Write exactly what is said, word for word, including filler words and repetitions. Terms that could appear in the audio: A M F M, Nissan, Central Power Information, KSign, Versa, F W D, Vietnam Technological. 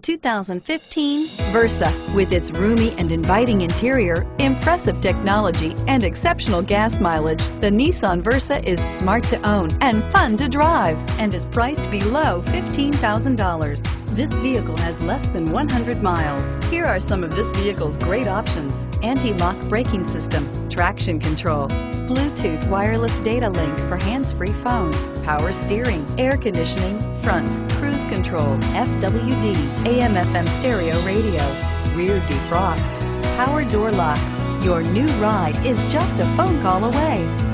The two thousand fifteen Versa. With its roomy and inviting interior, impressive technology, and exceptional gas mileage, the Nissan Versa is smart to own and fun to drive, and is priced below fifteen thousand dollars. This vehicle has less than one hundred miles. Here are some of this vehicle's great options: anti-lock braking system, traction control, Bluetooth wireless data link for hands-free phone, power steering, air conditioning, front, cruise control, F W D, A M F M stereo radio, rear defrost, power door locks. Your new ride is just a phone call away.